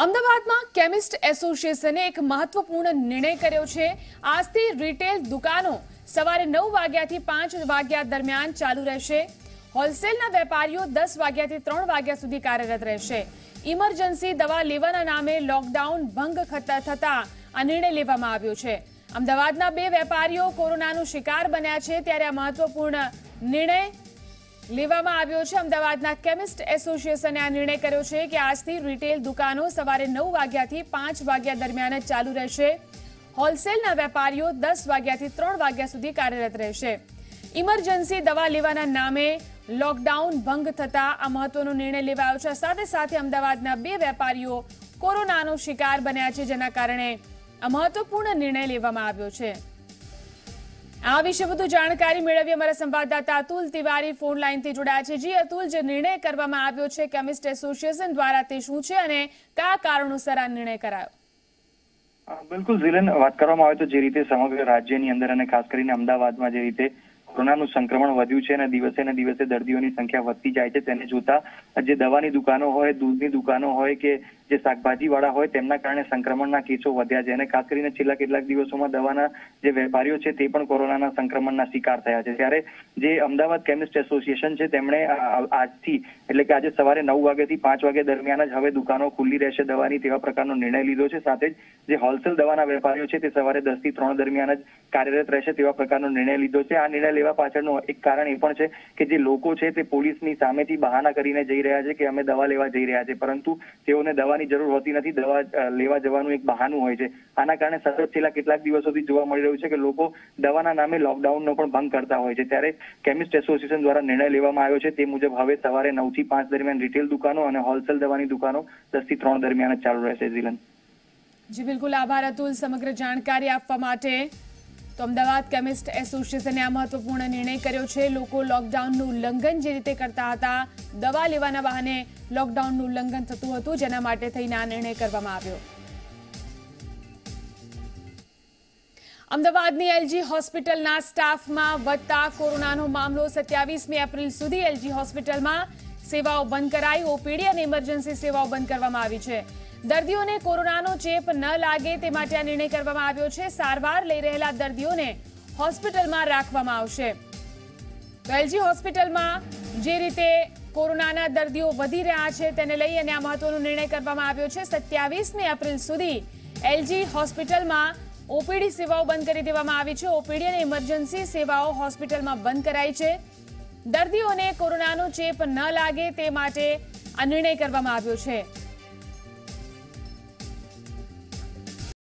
अमदावाद में केमिस्ट एसोसिएशने एक महत्वपूर्ण निर्णय कर्यो छे। आज थी रिटेल दुकानों सवारे 9 वाग्या थी 5 वाग्या दरमियान चालू रहेशे। होलसेलना वेपारीओ 10 वाग्या थी 3 वाग्या सुधी कार्यरत रहेशे। इमरजन्सी दवा लेवाना नामे लॉकडाउन भंग थता आ निर्णय लेवामां आव्यो छे। अमदावादना 2 वेपारीओ कोरोनानो शिकार बन्या छे, त्यारे आ महत्वपूर्ण निर्णय लेवामां आव्यो छे। अमदावादना केमिस्ट एसोसिएशने आ निर्णय कर्यो छे कि आजथी रिटेल दुकानों सवारे 9 वाग्याथी 5 वाग्या दरमियान चालू रहेशे। होलसेलना वेपारीओ 10 वाग्याथी 3 वाग्या सुधी कार्यरत रहेशे। इमरजन्सी दवा लेवाना नामे लॉकडाउन भंग थता आ महत्वनो निर्णय लेवायो छे। साथे साथे अमदावादना 2 वेपारीओ कोरोनानो शिकार बन्या छे, जेना कारणे आ महत्वपूर्ण निर्णय लेवामां आव्यो छे। आ विषे वधु जाणकारी मेळवीए अमारा संवाददाता अतुल तिवारी फोन लाइन थी जोड़ाया छे। जी अतुल, जे निर्णय करवामां आव्यो छे केमिस्ट एसोसिएशन द्वारा, ते शुं छे अने क्या कारणोसर आ निर्णय करायो? बिल्कुल जिलेन, वात करवामां आवे तो जे रीते समग्र राज्यनी अंदर अने खास करीने अमदावादमां जे रीते कोरोनाનું સંક્રમણ વધ્યું છે અને દિવસે દિવસે દર્દીઓની સંખ્યા વધતી જાય છે, તેને જોતા જે દવાની દુકાનો હોય, દૂધની દુકાનો હોય કે જે શાકભાજીવાળા હોય, તેમના કારણે સંક્રમણના કેસો વધ્યા છે અને ખાસ કરીને છેલ્લા કેટલાક દિવસોમાં દવાના જે વેપારીઓ છે તે પણ કોરોનાના સંક્રમણના શિકાર થયા છે। ત્યારે જે અમદાવાદ કેમિસ્ટ એસોસિએશન છે તેમણે આજથી એટલે કે આજે સવારે 9 વાગ્યાથી 5 વાગ્યા દરમિયાન જ હવે દુકાનો ખુલ્લી રહેશે દવાની, તેવા પ્રકારનો નિર્ણય લીધો છે। સાથે જ જે હોલસેલ દવાના વેપારીઓ છે તે સવારે 10 થી 3 દરમિયાન જ કાર્યરત રહેશે તેવા પ્રકારનો નિર્ણય લીધો છે। આ નિર્ણય पाचड़नो एक कारण ए पण छे के जे लोको छे ते पोलीसनी सामेथी बहाना करीने जई रह्या छे के अमे दवा लेवा जई रह्या छे, परंतु तेओने दवानी जरूर होती नथी। दवा लेवा जवानुं एक बहानुं होय छे। आना कारणे सतत छेल्ला કેટલાક દિવસોથી જોવા મળી રહ્યું છે કે લોકો દવાના નામે લોકડાઉનનો પણ ભંગ કરતા હોય છે। ત્યારે કેમિસ્ટ એસોસિએશન દ્વારા નિર્ણય લેવામાં આવ્યો છે તે મુજબ હવે સવારે 9 થી 5 દરમિયાન રિટેલ દુકાનો અને હોલસેલ દવાની દુકાનો 10 થી 3 દરમિયાન ચાલુ રહેશે। જીલન જી બિલકુલ, આભાર અતુલ સમગ્ર જાણકારી આપવા માટે। तो अमदावाद केमिस्ट एसोसिएशने आ महत्वपूर्ण निर्णय कर्यो छे। लोको लॉकडाउननुं उल्लंघन जे रीते करता हता, दवा लेवाना बहाने लॉकडाउननुं उल्लंघन थतुं हतुं, जेना माटे थईने आ निर्णय करवामां आव्यो। अमदावादनी एलजी होस्पिटलना स्टाफमां वधता कोरोनानो मामलो। 27 एप्रिल सुधी एलजी होस्पिटलमां सेवाओ बंद कराई। ओपीडी अने इमरजन्सी सेवाओं बंद करवामां आवी छे। दर्दीओने कोरोनानो चेप न लागे ते माटे आ निर्णय करवामां आव्यो छे। सारवार लई रहेला दर्दीओने होस्पिटलमां राखवामां आवशे। तो एलजी होस्पिटलमां जे रीते कोरोनाना दर्दीओ वधी रह्या छे तेने लई अने आ महत्वनो निर्णय करवामां आव्यो छे। 27 एप्रिल सुधी एलजी होस्पिटलमां ओपीडी सेवाओ बंद करी देवामां आवी छे। ओपीडी अने इमरजन्सी सेवाओ होस्पिटलमां बंद कराई छे। दर्दीओने कोरोनानो चेप न लागे ते माटे आ निर्णय करवामां आव्यो छे।